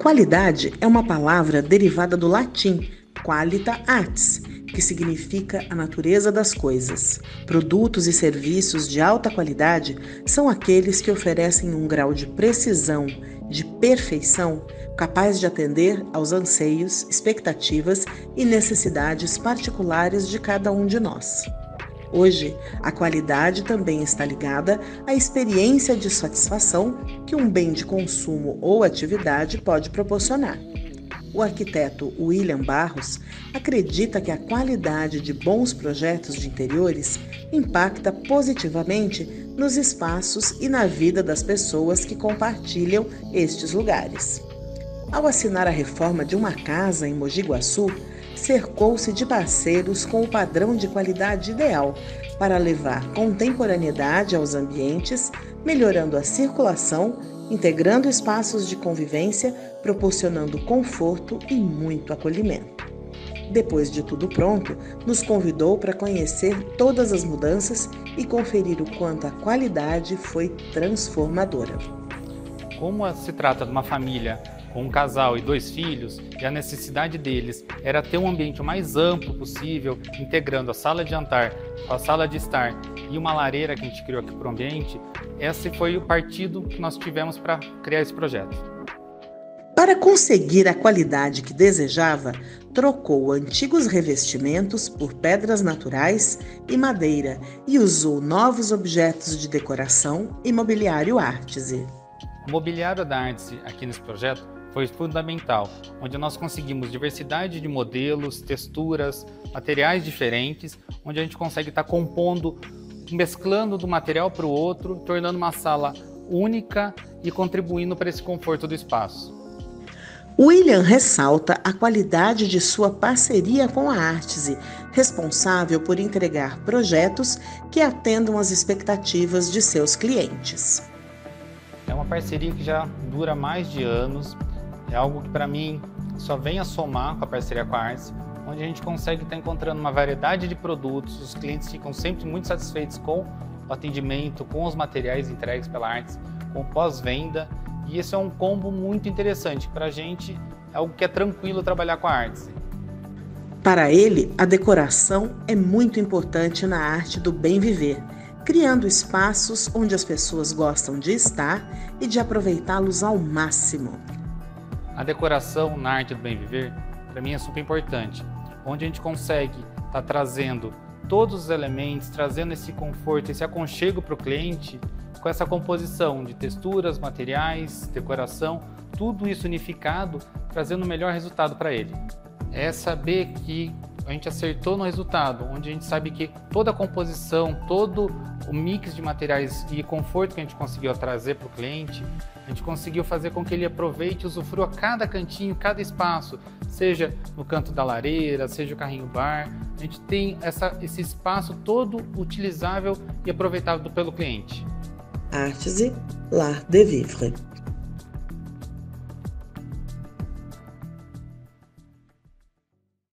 Qualidade é uma palavra derivada do latim qualita artis, que significa a natureza das coisas. Produtos e serviços de alta qualidade são aqueles que oferecem um grau de precisão, de perfeição, capaz de atender aos anseios, expectativas e necessidades particulares de cada um de nós. Hoje, a qualidade também está ligada à experiência de satisfação que um bem de consumo ou atividade pode proporcionar. O arquiteto Whillyan Barros acredita que a qualidade de bons projetos de interiores impacta positivamente nos espaços e na vida das pessoas que compartilham estes lugares. Ao assinar a reforma de uma casa em Mogi Guaçu, cercou-se de parceiros com o padrão de qualidade ideal para levar contemporaneidade aos ambientes, melhorando a circulação, integrando espaços de convivência, proporcionando conforto e muito acolhimento. Depois de tudo pronto, nos convidou para conhecer todas as mudanças e conferir o quanto a qualidade foi transformadora. Como se trata de uma família com um casal e 2 filhos, e a necessidade deles era ter um ambiente o mais amplo possível, integrando a sala de jantar, a sala de estar e uma lareira que a gente criou aqui para o ambiente, esse foi o partido que nós tivemos para criar esse projeto. Para conseguir a qualidade que desejava, trocou antigos revestimentos por pedras naturais e madeira e usou novos objetos de decoração e mobiliário ártice. O mobiliário da ártice aqui nesse projeto foi fundamental, onde nós conseguimos diversidade de modelos, texturas, materiais diferentes, onde a gente consegue estar compondo, mesclando de um material para o outro, tornando uma sala única e contribuindo para esse conforto do espaço. Whillyan ressalta a qualidade de sua parceria com a Ártice, responsável por entregar projetos que atendam às expectativas de seus clientes. É uma parceria que já dura mais de anos, é algo que para mim só vem a somar com a parceria com a Ártice, onde a gente consegue estar encontrando uma variedade de produtos, os clientes ficam sempre muito satisfeitos com o atendimento, com os materiais entregues pela Ártice, com o pós-venda, e esse é um combo muito interessante, para a gente é algo que é tranquilo trabalhar com a Ártice. Para ele, a decoração é muito importante na arte do bem viver, criando espaços onde as pessoas gostam de estar e de aproveitá-los ao máximo. A decoração na arte do bem viver, para mim é super importante, onde a gente consegue estar trazendo todos os elementos, trazendo esse conforto, esse aconchego para o cliente, com essa composição de texturas, materiais, decoração, tudo isso unificado, trazendo o melhor resultado para ele. É saber que a gente acertou no resultado, onde a gente sabe que toda a composição, todo o mix de materiais e conforto que a gente conseguiu trazer para o cliente, a gente conseguiu fazer com que ele aproveite e usufrua cada cantinho, cada espaço, seja no canto da lareira, seja o carrinho bar, a gente tem esse espaço todo utilizável e aproveitável pelo cliente. Ártice, L'Art De Vivre.